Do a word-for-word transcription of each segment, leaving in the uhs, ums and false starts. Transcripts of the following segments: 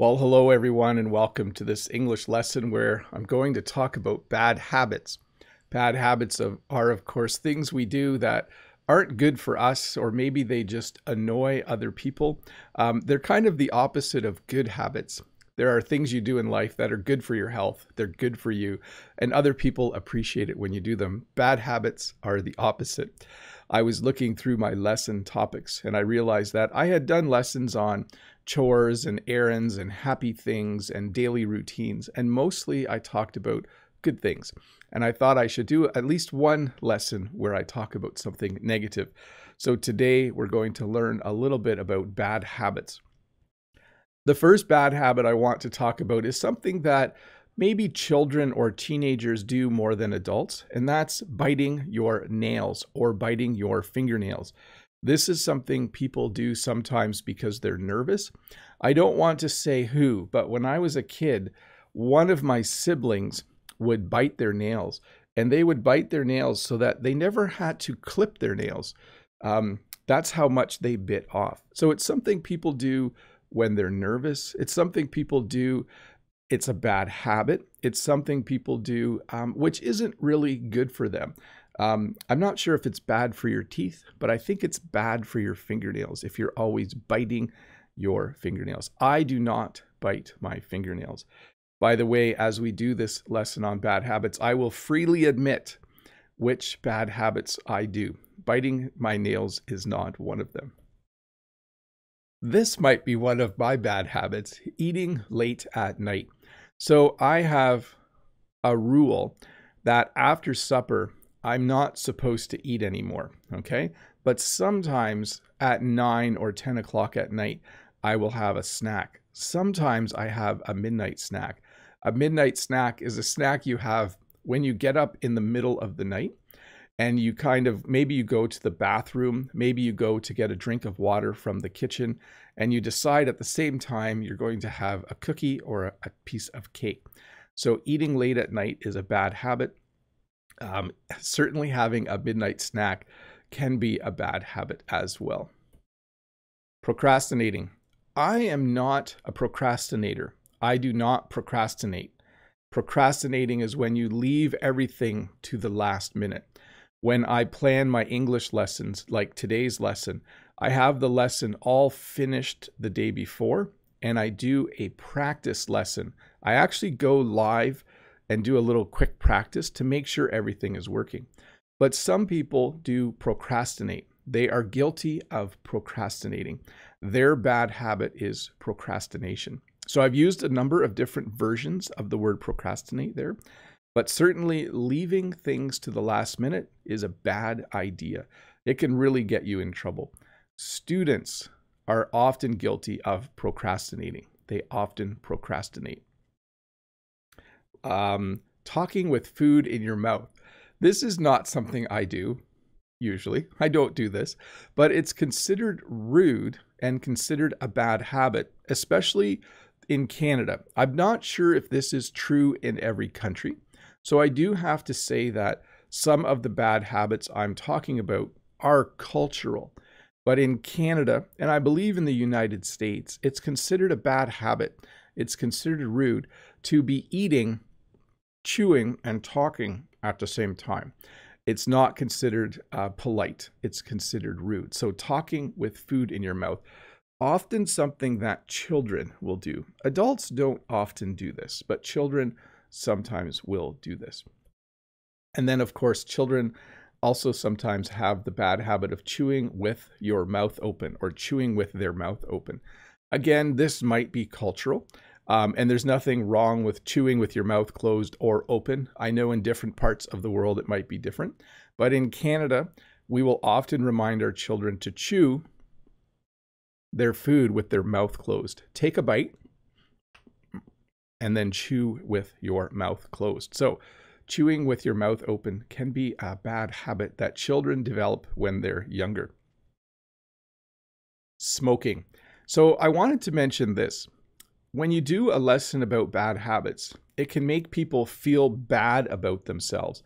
Well, hello everyone, and welcome to this English lesson where I'm going to talk about bad habits. Bad habits of, are, of course, things we do that aren't good for us, or maybe they just annoy other people. Um, they're kind of the opposite of good habits. There are things you do in life that are good for your health, they're good for you, and other people appreciate it when you do them. Bad habits are the opposite. I was looking through my lesson topics and I realized that I had done lessons on chores and errands and happy things and daily routines, and mostly I talked about good things. And I thought I should do at least one lesson where I talk about something negative. So today we're going to learn a little bit about bad habits. The first bad habit I want to talk about is something that maybe children or teenagers do more than adults, and that's biting your nails or biting your fingernails. This is something people do sometimes because they're nervous. I don't want to say who, but when I was a kid, one of my siblings would bite their nails, and they would bite their nails so that they never had to clip their nails. Um, that's how much they bit off. So it's something people do when they're nervous. It's something people do. It's a bad habit. It's something people do, um, which isn't really good for them. Um, I'm not sure if it's bad for your teeth, but I think it's bad for your fingernails if you're always biting your fingernails. I do not bite my fingernails. By the way, as we do this lesson on bad habits, I will freely admit which bad habits I do. Biting my nails is not one of them. This might be one of my bad habits, eating late at night. So I have a rule that after supper, I'm not supposed to eat anymore, okay? But sometimes at nine or ten o'clock at night, I will have a snack. Sometimes I have a midnight snack. A midnight snack is a snack you have when you get up in the middle of the night. And you kind of, maybe you go to the bathroom, maybe you go to get a drink of water from the kitchen, and you decide at the same time you're going to have a cookie or a, a piece of cake. So eating late at night is a bad habit. Um, certainly having a midnight snack can be a bad habit as well. Procrastinating. I am not a procrastinator. I do not procrastinate. Procrastinating is when you leave everything to the last minute. When I plan my English lessons, like today's lesson, I have the lesson all finished the day before, and I do a practice lesson. I actually go live and do a little quick practice to make sure everything is working. But some people do procrastinate. They are guilty of procrastinating. Their bad habit is procrastination. So I've used a number of different versions of the word procrastinate there. But certainly leaving things to the last minute is a bad idea. It can really get you in trouble. Students are often guilty of procrastinating. They often procrastinate. Um, talking with food in your mouth. This is not something I do, usually. I don't do this, but it's considered rude and considered a bad habit, especially in Canada. I'm not sure if this is true in every country. So I do have to say that some of the bad habits I'm talking about are cultural. But in Canada, and I believe in the United States, it's considered a bad habit. It's considered rude to be eating, chewing, and talking at the same time. It's not considered uh, polite. It's considered rude. So talking with food in your mouth, often something that children will do. Adults don't often do this, but children sometimes will do this. And then, of course, children also sometimes have the bad habit of chewing with your mouth open or chewing with their mouth open. Again, this might be cultural, um, and there's nothing wrong with chewing with your mouth closed or open. I know in different parts of the world it might be different, but in Canada, we will often remind our children to chew their food with their mouth closed. Take a bite and then chew with your mouth closed. So chewing with your mouth open can be a bad habit that children develop when they're younger. Smoking. So I wanted to mention this. When you do a lesson about bad habits, it can make people feel bad about themselves.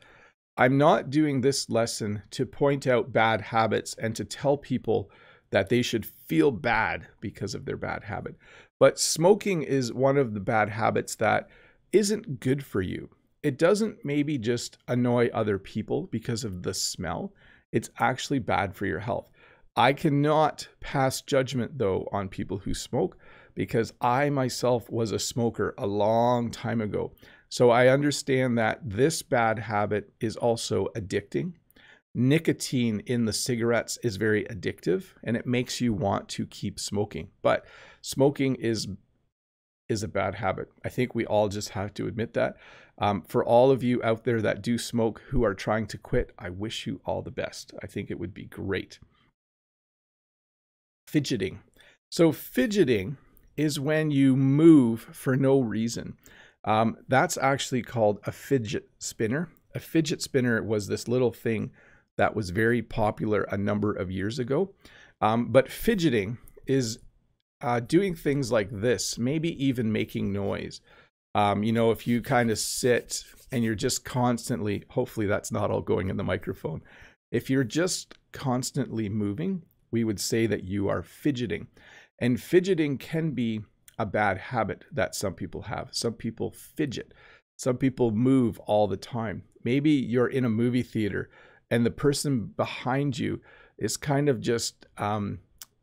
I'm not doing this lesson to point out bad habits and to tell people that they should feel bad because of their bad habit. But smoking is one of the bad habits that isn't good for you. It doesn't maybe just annoy other people because of the smell. It's actually bad for your health. I cannot pass judgment though on people who smoke, because I myself was a smoker a long time ago. So I understand that this bad habit is also addicting. Nicotine in the cigarettes is very addictive, and it makes you want to keep smoking. But smoking is is a bad habit. I think we all just have to admit that. Um, for all of you out there that do smoke who are trying to quit, I wish you all the best. I think it would be great. Fidgeting. So fidgeting is when you move for no reason. Um, that's actually called a fidget spinner. A fidget spinner was this little thing that was very popular a number of years ago. Um, but fidgeting is uh, doing things like this, maybe even making noise. Um, you know, if you kind of sit and you're just constantly, hopefully that's not all going in the microphone. If you're just constantly moving, we would say that you are fidgeting. And fidgeting can be a bad habit that some people have. Some people fidget. Some people move all the time. Maybe you're in a movie theater and the person behind you is kind of just um,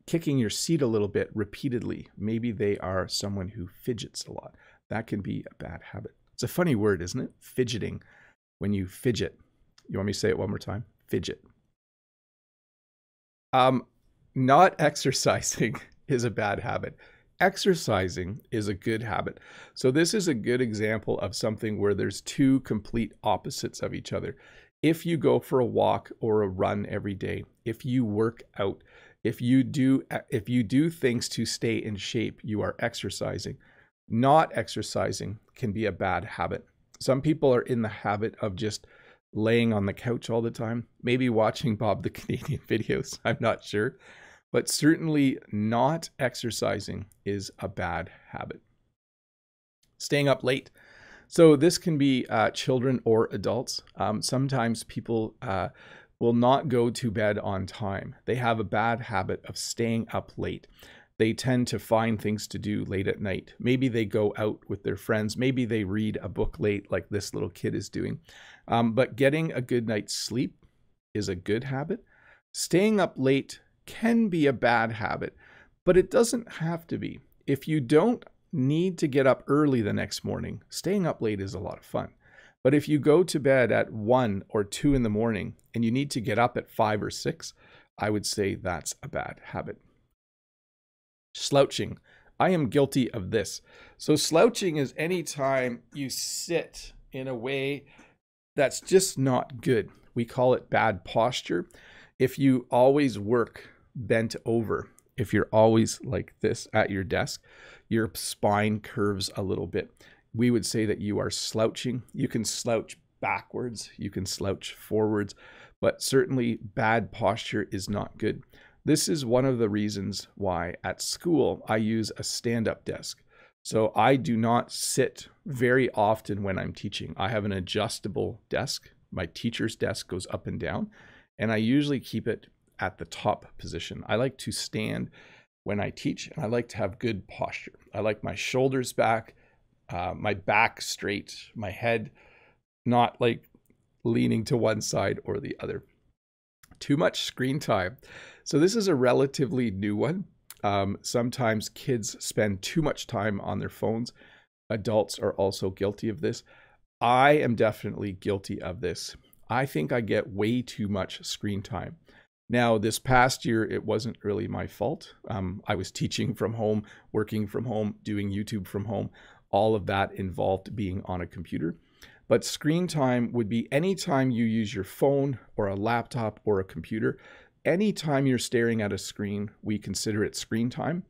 kicking your seat a little bit repeatedly. Maybe they are someone who fidgets a lot. That can be a bad habit. It's a funny word, isn't it? Fidgeting. When you fidget. You want me to say it one more time? Fidget. Um, not exercising is a bad habit. Exercising is a good habit. So this is a good example of something where there's two complete opposites of each other. If you go for a walk or a run every day, if you work out, if you do, if you do things to stay in shape, you are exercising. Not exercising can be a bad habit. Some people are in the habit of just laying on the couch all the time, maybe watching Bob the Canadian videos, I'm not sure. But certainly not exercising is a bad habit. Staying up late. So this can be uh, children or adults. Um, sometimes people uh, will not go to bed on time. They have a bad habit of staying up late. They tend to find things to do late at night. Maybe they go out with their friends. Maybe they read a book late like this little kid is doing. Um, but getting a good night's sleep is a good habit. Staying up late can be a bad habit, but it doesn't have to be. If you don't need to get up early the next morning, staying up late is a lot of fun. But if you go to bed at one or two in the morning and you need to get up at five or six, I would say that's a bad habit. Slouching. I am guilty of this. So slouching is any time you sit in a way that's just not good. We call it bad posture. If you always work bent over, if you're always like this at your desk, your spine curves a little bit. We would say that you are slouching. You can slouch backwards, you can slouch forwards, but certainly bad posture is not good. This is one of the reasons why at school I use a stand-up desk. So I do not sit very often when I'm teaching. I have an adjustable desk. My teacher's desk goes up and down. And I usually keep it at the top position. I like to stand when I teach, and I like to have good posture. I like my shoulders back, uh, my back straight, my head not like leaning to one side or the other. Too much screen time. So this is a relatively new one. Um, sometimes kids spend too much time on their phones. Adults are also guilty of this. I am definitely guilty of this. I think I get way too much screen time. Now, this past year, it wasn't really my fault. Um, I was teaching from home, working from home, doing YouTube from home. All of that involved being on a computer. But screen time would be any time you use your phone or a laptop or a computer. Anytime you're staring at a screen, we consider it screen time.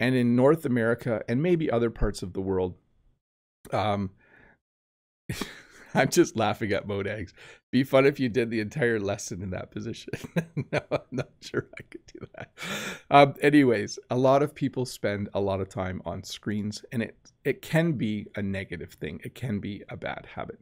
And in North America and maybe other parts of the world, um, I'm just laughing at Modags. Be fun if you did the entire lesson in that position. No, I'm not sure I could do that. Um, anyways, a lot of people spend a lot of time on screens, and it, it can be a negative thing. It can be a bad habit.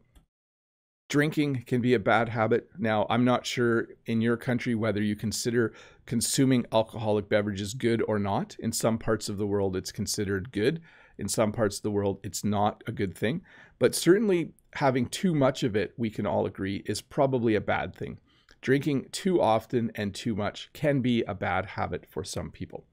Drinking can be a bad habit. Now, I'm not sure in your country whether you consider consuming alcoholic beverages good or not. In some parts of the world, it's considered good. In some parts of the world, it's not a good thing. But certainly having too much of it, we can all agree, is probably a bad thing. Drinking too often and too much can be a bad habit for some people.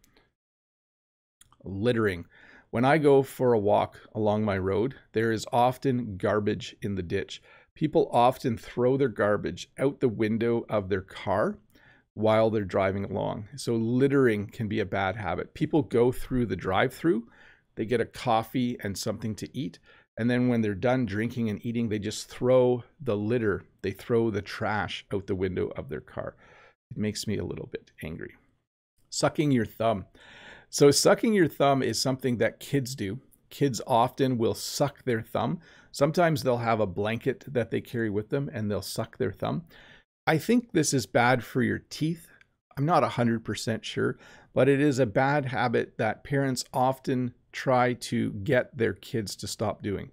Littering. When I go for a walk along my road, there is often garbage in the ditch. People often throw their garbage out the window of their car while they're driving along. So littering can be a bad habit. People go through the drive-through, they get a coffee and something to eat, and then when they're done drinking and eating, they just throw the litter, they throw the trash out the window of their car. It makes me a little bit angry. Sucking your thumb. So sucking your thumb is something that kids do. Kids often will suck their thumb. Sometimes they'll have a blanket that they carry with them and they'll suck their thumb. I think this is bad for your teeth. I'm not one hundred percent sure, but it is a bad habit that parents often try to get their kids to stop doing.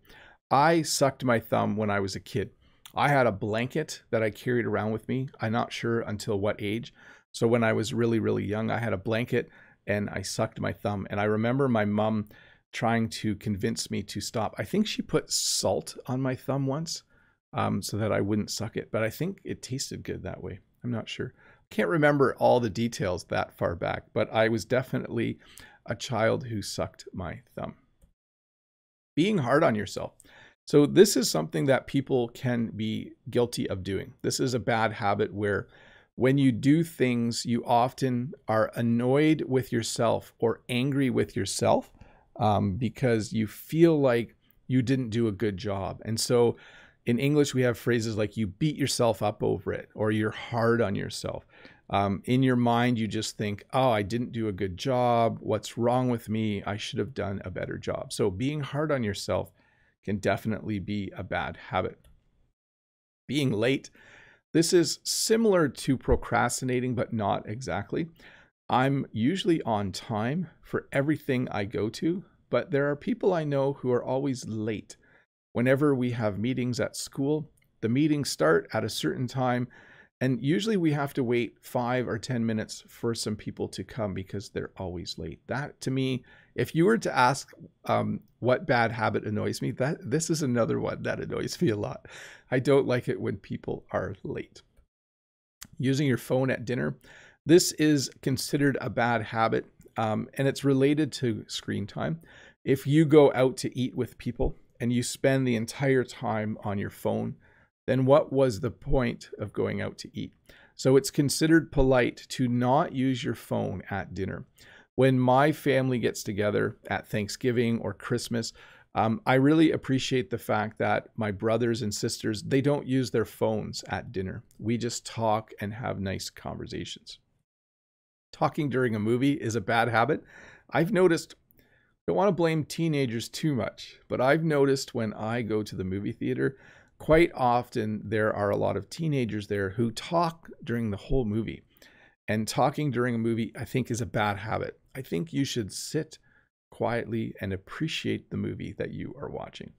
I sucked my thumb when I was a kid. I had a blanket that I carried around with me. I'm not sure until what age. So when I was really, really young, I had a blanket and I sucked my thumb. And I remember my mom trying to convince me to stop. I think she put salt on my thumb once um, so that I wouldn't suck it, but I think it tasted good that way. I'm not sure. I can't remember all the details that far back, but I was definitely a child who sucked my thumb. Being hard on yourself. So this is something that people can be guilty of doing. This is a bad habit where when you do things, you often are annoyed with yourself or angry with yourself um, because you feel like you didn't do a good job. And so in English, we have phrases like you beat yourself up over it or you're hard on yourself. Um, in your mind, you just think, oh, I didn't do a good job. What's wrong with me? I should have done a better job. So being hard on yourself can definitely be a bad habit. Being late. This is similar to procrastinating, but not exactly. I'm usually on time for everything I go to, but there are people I know who are always late. Whenever we have meetings at school, the meetings start at a certain time, and usually we have to wait five or ten minutes for some people to come because they're always late. That, to me, if you were to ask um, what bad habit annoys me, that this is another one that annoys me a lot. I don't like it when people are late. Using your phone at dinner. This is considered a bad habit, um, and it's related to screen time. If you go out to eat with people and you spend the entire time on your phone, then what was the point of going out to eat? So it's considered polite to not use your phone at dinner. When my family gets together at Thanksgiving or Christmas, um, I really appreciate the fact that my brothers and sisters, they don't use their phones at dinner. We just talk and have nice conversations. Talking during a movie is a bad habit. I've noticed, I don't want to blame teenagers too much, but I've noticed when I go to the movie theater, quite often there are a lot of teenagers there who talk during the whole movie. And talking during a movie, I think, is a bad habit. I think you should sit quietly and appreciate the movie that you are watching.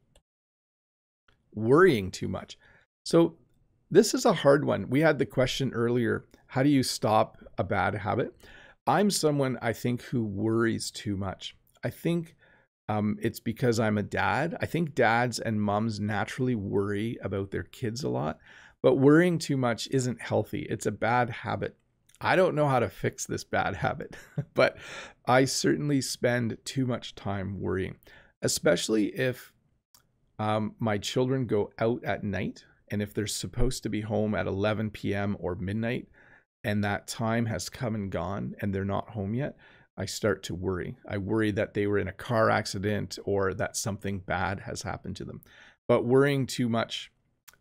Worrying too much. So this is a hard one. We had the question earlier, how do you stop a bad habit? I'm someone, I think, who worries too much. I think um, it's because I'm a dad. I think dads and moms naturally worry about their kids a lot, but worrying too much isn't healthy. It's a bad habit. I don't know how to fix this bad habit, but I certainly spend too much time worrying, especially if um, my children go out at night and if they're supposed to be home at eleven p m or midnight and that time has come and gone and they're not home yet, I start to worry. I worry that they were in a car accident or that something bad has happened to them. But worrying too much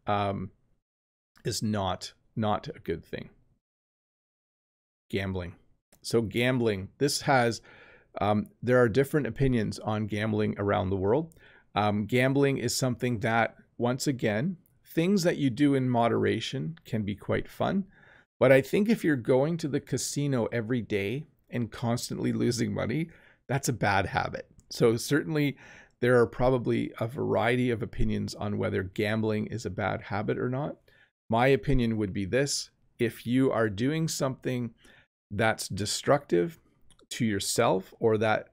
um, is not, not a good thing. Gambling. So gambling, this has, um, there are different opinions on gambling around the world. Um, gambling is something that, once again, things that you do in moderation can be quite fun. But I think if you're going to the casino every day and constantly losing money, that's a bad habit. So certainly there are probably a variety of opinions on whether gambling is a bad habit or not. My opinion would be this: if you are doing something that's destructive to yourself or that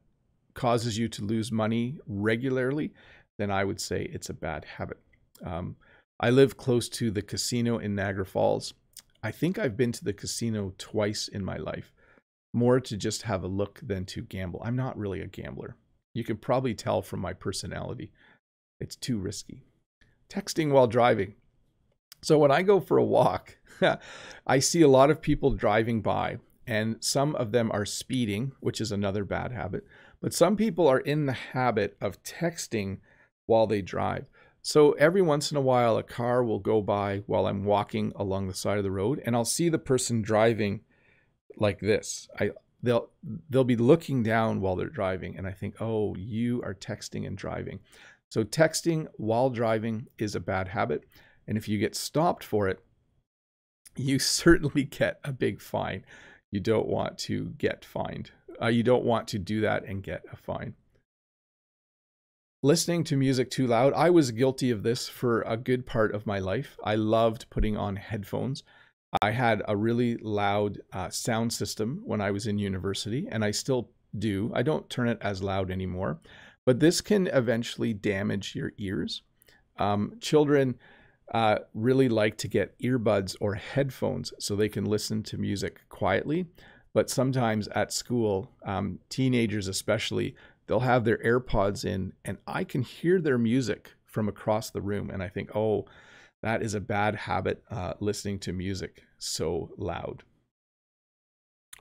causes you to lose money regularly, then I would say it's a bad habit. Um, I live close to the casino in Niagara Falls. I think I've been to the casino twice in my life, more to just have a look than to gamble. I'm not really a gambler. You could probably tell from my personality. It's too risky. Texting while driving. So when I go for a walk, I see a lot of people driving by, and some of them are speeding, which is another bad habit. But some people are in the habit of texting while they drive. So every once in a while, a car will go by while I'm walking along the side of the road, and I'll see the person driving like this. I, they'll, they'll be looking down while they're driving, and I think, oh, you are texting and driving. So texting while driving is a bad habit. And if you get stopped for it, you certainly get a big fine. You don't want to get fined. Uh, you don't want to do that and get a fine. Listening to music too loud. I was guilty of this for a good part of my life. I loved putting on headphones. I had a really loud uh, sound system when I was in university, and I still do. I don't turn it as loud anymore, but this can eventually damage your ears. Um, children uh, really like to get earbuds or headphones so they can listen to music quietly, but sometimes at school, um, teenagers especially, they'll have their AirPods in, and I can hear their music from across the room. And I think, oh, that is a bad habit, uh, listening to music so loud.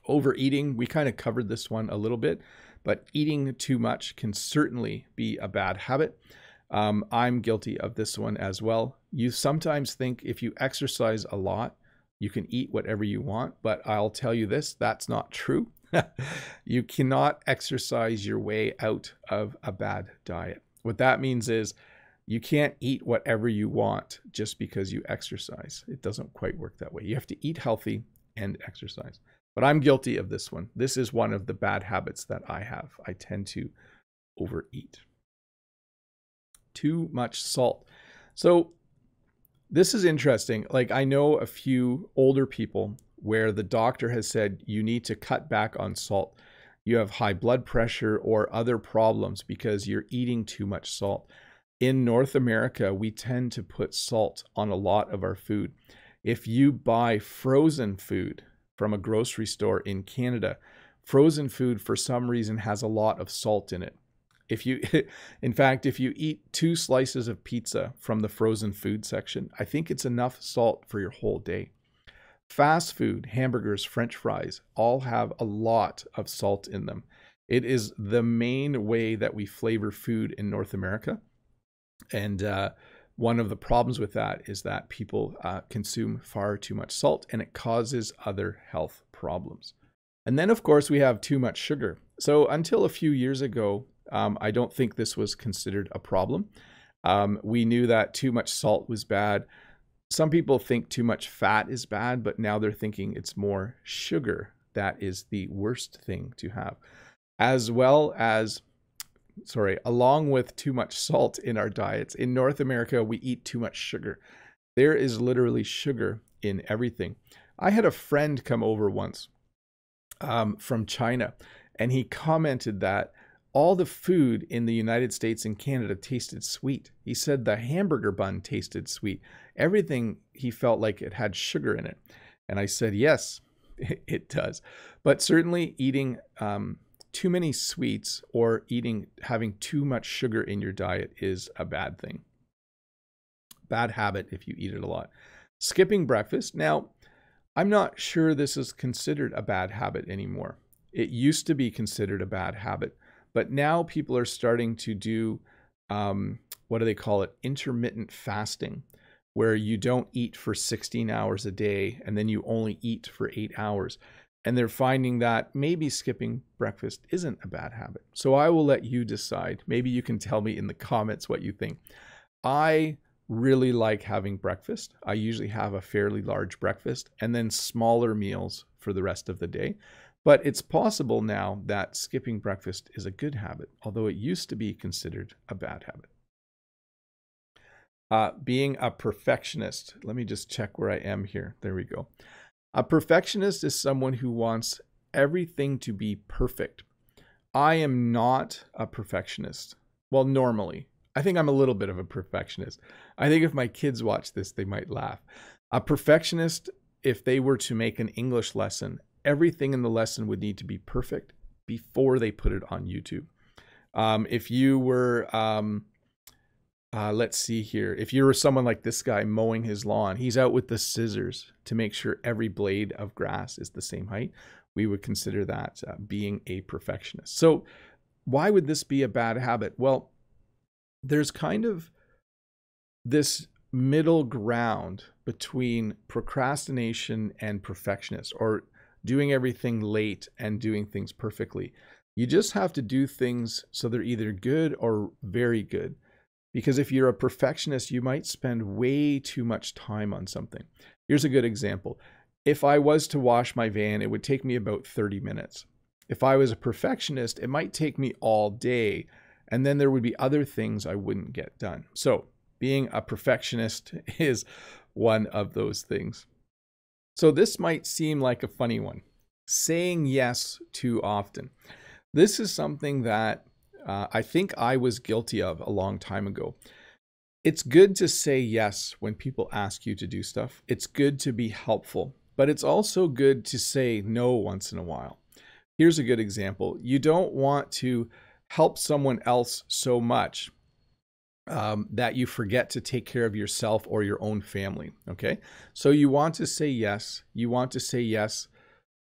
Overeating, we kind of covered this one a little bit, but eating too much can certainly be a bad habit. Um, I'm guilty of this one as well. You sometimes think if you exercise a lot, you can eat whatever you want, but I'll tell you this, that's not true. You cannot exercise your way out of a bad diet. What that means is you can't eat whatever you want just because you exercise. It doesn't quite work that way. You have to eat healthy and exercise. But I'm guilty of this one. This is one of the bad habits that I have. I tend to overeat. Too much salt. So this is interesting. Like, I know a few older people where the doctor has said you need to cut back on salt. You have high blood pressure or other problems because you're eating too much salt. In North America, we tend to put salt on a lot of our food. If you buy frozen food from a grocery store in Canada, frozen food for some reason has a lot of salt in it. If you, in fact, if you eat two slices of pizza from the frozen food section, I think it's enough salt for your whole day. Fast food, hamburgers, French fries, all have a lot of salt in them. It is the main way that we flavor food in North America. And uh, one of the problems with that is that people uh, consume far too much salt, and it causes other health problems. And then, of course, we have too much sugar. So until a few years ago, um, I don't think this was considered a problem. Um, we knew that too much salt was bad. Some people think too much fat is bad, but now they're thinking it's more sugar that is the worst thing to have. As well as, sorry, along with too much salt in our diets, in North America, we eat too much sugar. There is literally sugar in everything. I had a friend come over once um, from China, and he commented that all the food in the United States and Canada tasted sweet. He said the hamburger bun tasted sweet. Everything, he felt like it had sugar in it. And I said, yes, it does. But certainly eating um, too many sweets or eating, having too much sugar in your diet is a bad thing. Bad habit if you eat it a lot. Skipping breakfast. Now, I'm not sure this is considered a bad habit anymore. It used to be considered a bad habit. But now people are starting to do, um, what do they call it? Intermittent fasting, where you don't eat for sixteen hours a day, and then you only eat for eight hours. And they're finding that maybe skipping breakfast isn't a bad habit. So I will let you decide. Maybe you can tell me in the comments what you think. I really like having breakfast. I usually have a fairly large breakfast and then smaller meals for the rest of the day. But it's possible now that skipping breakfast is a good habit, although it used to be considered a bad habit. Uh, being a perfectionist. Let me just check where I am here. There we go. A perfectionist is someone who wants everything to be perfect. I am not a perfectionist. Well, normally. I think I'm a little bit of a perfectionist. I think if my kids watch this, they might laugh. A perfectionist, if they were to make an English lesson, everything in the lesson would need to be perfect before they put it on YouTube. Um, if you were, um, uh, let's see here. If you were someone like this guy mowing his lawn, he's out with the scissors to make sure every blade of grass is the same height. We would consider that uh, being a perfectionist. So why would this be a bad habit? Well, there's kind of this middle ground between procrastination and perfectionist, or doing everything late and doing things perfectly. You just have to do things so they're either good or very good. Because if you're a perfectionist, you might spend way too much time on something. Here's a good example. If I was to wash my van, it would take me about thirty minutes. If I was a perfectionist, it might take me all day. And then there would be other things I wouldn't get done. So being a perfectionist is one of those things. So this might seem like a funny one. Saying yes too often. This is something that uh, I think I was guilty of a long time ago. It's good to say yes when people ask you to do stuff. It's good to be helpful, but it's also good to say no once in a while. Here's a good example. You don't want to help someone else so much um, that you forget to take care of yourself or your own family, okay? So you want to say yes. You want to say yes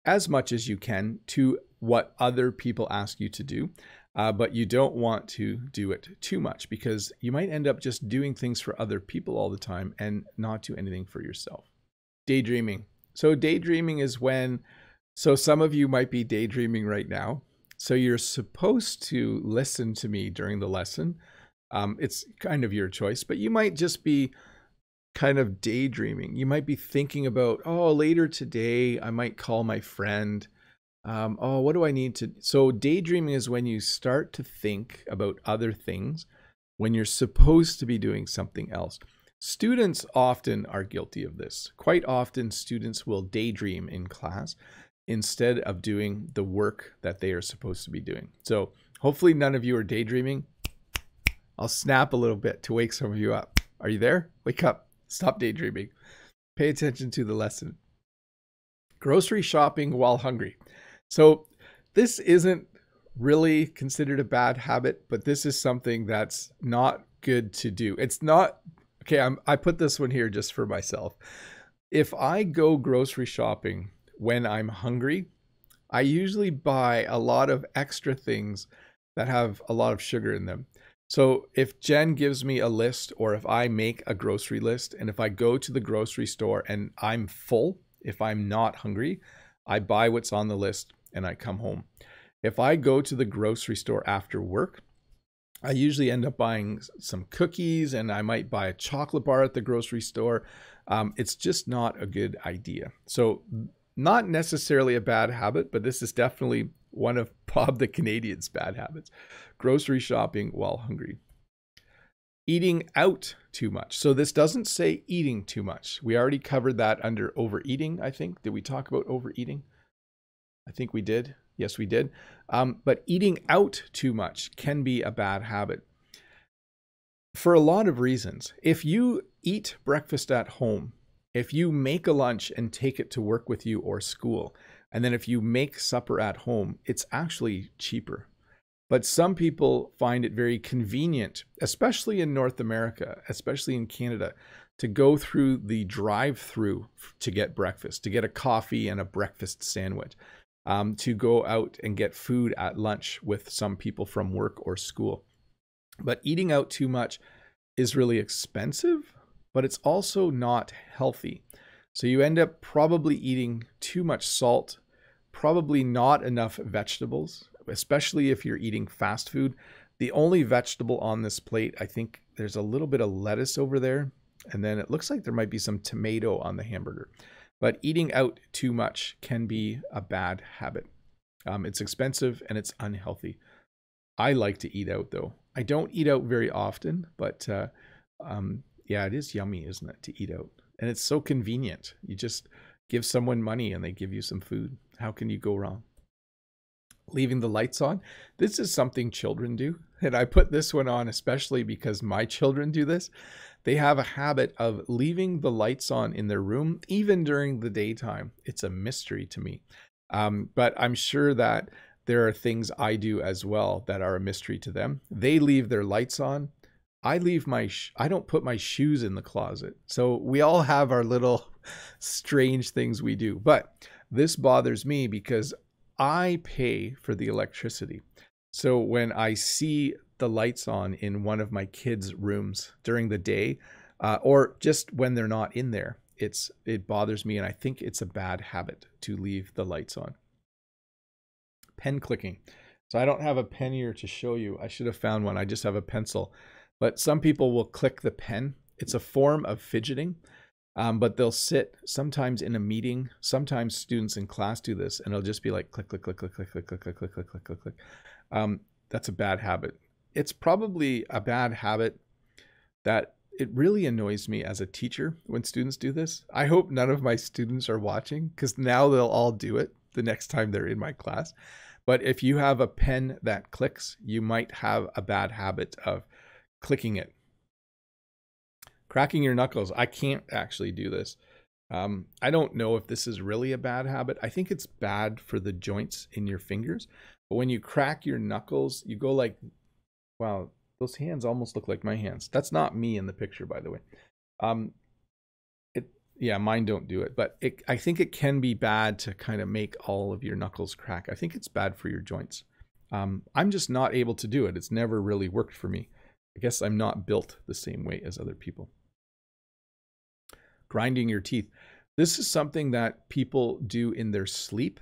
as much as you can to what other people ask you to do, uh, but you don't want to do it too much, because you might end up just doing things for other people all the time and not do anything for yourself. Daydreaming. So daydreaming is when, so some of you might be daydreaming right now. So you're supposed to listen to me during the lesson. Um, it's kind of your choice, but you might just be kind of daydreaming. You might be thinking about, oh, later today, I might call my friend. Um, oh, what do I need to? So daydreaming is when you start to think about other things when you're supposed to be doing something else. Students often are guilty of this. Quite often, students will daydream in class instead of doing the work that they are supposed to be doing. So hopefully none of you are daydreaming. I'll snap a little bit to wake some of you up. Are you there? Wake up. Stop daydreaming. Pay attention to the lesson. Grocery shopping while hungry. So this isn't really considered a bad habit, but this is something that's not good to do. It's not, okay, I'm, I put this one here just for myself. If I go grocery shopping when I'm hungry, I usually buy a lot of extra things that have a lot of sugar in them. So if Jen gives me a list, or if I make a grocery list, and if I go to the grocery store and I'm full, if I'm not hungry, I buy what's on the list and I come home. If I go to the grocery store after work, I usually end up buying some cookies, and I might buy a chocolate bar at the grocery store. Um, it's just not a good idea. So not necessarily a bad habit, but this is definitely one of Bob the Canadian's bad habits. Grocery shopping while hungry. Eating out too much. So this doesn't say eating too much. We already covered that under overeating, I think. Did we talk about overeating? I think we did. Yes, we did. Um, but eating out too much can be a bad habit for a lot of reasons. If you eat breakfast at home, if you make a lunch and take it to work with you or school, and then if you make supper at home, it's actually cheaper. But some people find it very convenient, especially in North America, especially in Canada, to go through the drive-through to get breakfast, to get a coffee and a breakfast sandwich, um, to go out and get food at lunch with some people from work or school. But eating out too much is really expensive, but it's also not healthy. So you end up probably eating too much salt, probably not enough vegetables, especially if you're eating fast food. The only vegetable on this plate, I think there's a little bit of lettuce over there, and then it looks like there might be some tomato on the hamburger. But eating out too much can be a bad habit. Um, it's expensive and it's unhealthy. I like to eat out though. I don't eat out very often, but uh, um, yeah, it is yummy, isn't it, to eat out? And it's so convenient. You just give someone money and they give you some food. How can you go wrong? Leaving the lights on. This is something children do. And I put this one on especially because my children do this. They have a habit of leaving the lights on in their room, even during the daytime. It's a mystery to me. Um, but I'm sure that there are things I do as well that are a mystery to them. They leave their lights on. I leave my, sh I don't put my shoes in the closet. So we all have our little strange things we do. But this bothers me because I pay for the electricity. So when I see the lights on in one of my kids' rooms during the day, uh, or just when they're not in there, it's it bothers me, and I think it's a bad habit to leave the lights on. Pen clicking. So I don't have a pen here to show you. I should have found one. I just have a pencil. But some people will click the pen. It's a form of fidgeting. Um, but they'll sit sometimes in a meeting. Sometimes students in class do this, and it'll just be like click, click, click, click, click, click, click, click, click, click, click, click, click. Um, that's a bad habit. It's probably a bad habit that it really annoys me as a teacher when students do this. I hope none of my students are watching because now they'll all do it the next time they're in my class. But if you have a pen that clicks, you might have a bad habit of clicking it. Cracking your knuckles. I can't actually do this. Um, I don't know if this is really a bad habit. I think it's bad for the joints in your fingers. But when you crack your knuckles, you go like, wow, those hands almost look like my hands. That's not me in the picture, by the way. Um, it, yeah, mine don't do it. But it, I think it can be bad to kind of make all of your knuckles crack. I think it's bad for your joints. Um, I'm just not able to do it. It's never really worked for me. I guess I'm not built the same way as other people. Grinding your teeth. This is something that people do in their sleep,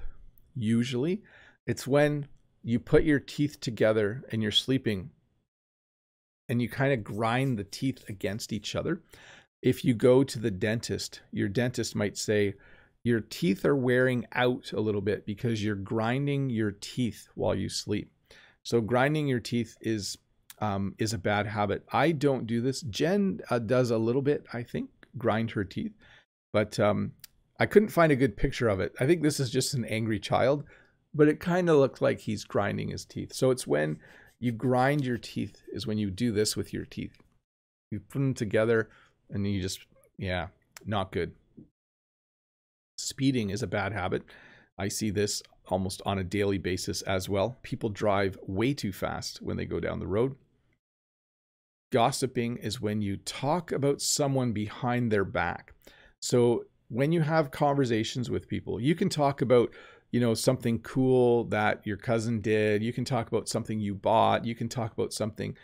usually. It's when you put your teeth together and you're sleeping and you kind of grind the teeth against each other. If you go to the dentist, your dentist might say, your teeth are wearing out a little bit because you're grinding your teeth while you sleep. So grinding your teeth is, um, is a bad habit. I don't do this. Jen uh, does a little bit, I think. Grind her teeth, but um, I couldn't find a good picture of it. I think this is just an angry child, but it kind of looked like he's grinding his teeth. So it's when you grind your teeth is when you do this with your teeth. You put them together and you just, yeah, not good. Speeding is a bad habit. I see this almost on a daily basis as well. People drive way too fast when they go down the road. Gossiping is when you talk about someone behind their back. So when you have conversations with people, you can talk about, you know, something cool that your cousin did. You can talk about something you bought. You can talk about something.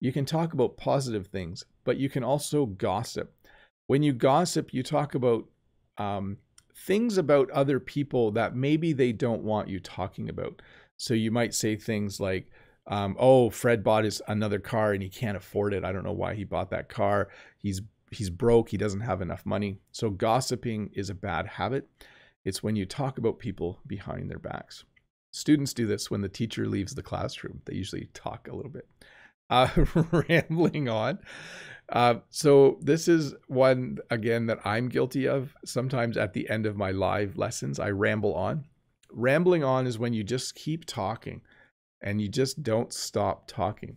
You can talk about positive things, but you can also gossip. When you gossip, you talk about um, things about other people that maybe they don't want you talking about. So you might say things like, Um, oh, Fred bought his another car and he can't afford it. I don't know why he bought that car. He's he's broke. He doesn't have enough money. So gossiping is a bad habit. It's when you talk about people behind their backs. Students do this when the teacher leaves the classroom. They usually talk a little bit. Uh, rambling on. Uh, so this is one, again, that I'm guilty of. Sometimes at the end of my live lessons, I ramble on. Rambling on is when you just keep talking. And you just don't stop talking.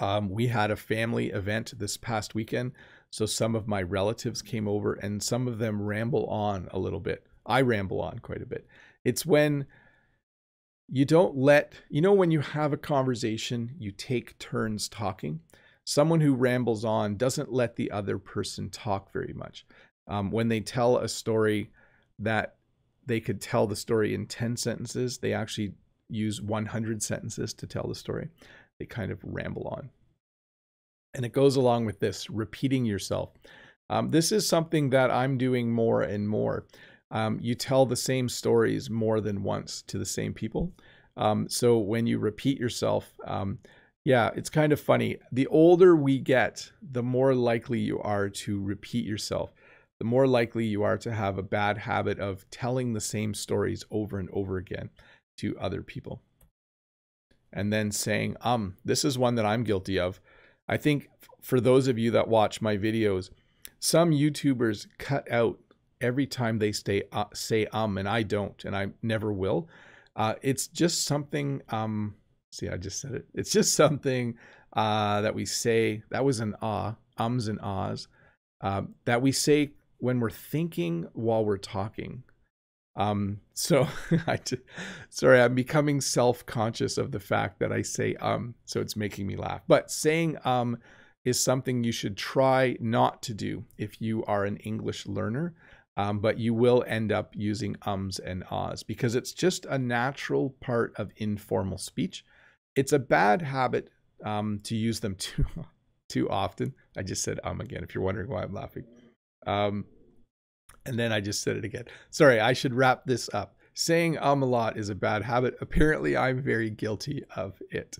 Um, we had a family event this past weekend. So some of my relatives came over and some of them ramble on a little bit. I ramble on quite a bit. It's when you don't let, you know, when you have a conversation, you take turns talking. Someone who rambles on doesn't let the other person talk very much. Um, when they tell a story that they could tell the story in ten sentences, they actually use one hundred sentences to tell the story. They kind of ramble on. And it goes along with this, repeating yourself. Um, this is something that I'm doing more and more. Um, you tell the same stories more than once to the same people. Um, so when you repeat yourself, um, yeah, it's kind of funny. The older we get, the more likely you are to repeat yourself. The more likely you are to have a bad habit of telling the same stories over and over again. to other people. And then saying, um, this is one that I'm guilty of. I think for those of you that watch my videos, some YouTubers cut out every time they stay, uh, say um, and I don't, and I never will. Uh, it's just something, um, see, I just said it. It's just something uh, that we say, that was an ah, uh, ums and ahs, uh, that we say when we're thinking while we're talking. Um, so I just, sorry, I'm becoming self-conscious of the fact that I say um, so it's making me laugh. But saying um is something you should try not to do if you are an English learner, um, but you will end up using ums and ahs because it's just a natural part of informal speech. It's a bad habit um, to use them too, too often. I just said um again, if you're wondering why I'm laughing. Um, And then I just said it again. Sorry, I should wrap this up. Saying um a lot is a bad habit. Apparently, I'm very guilty of it.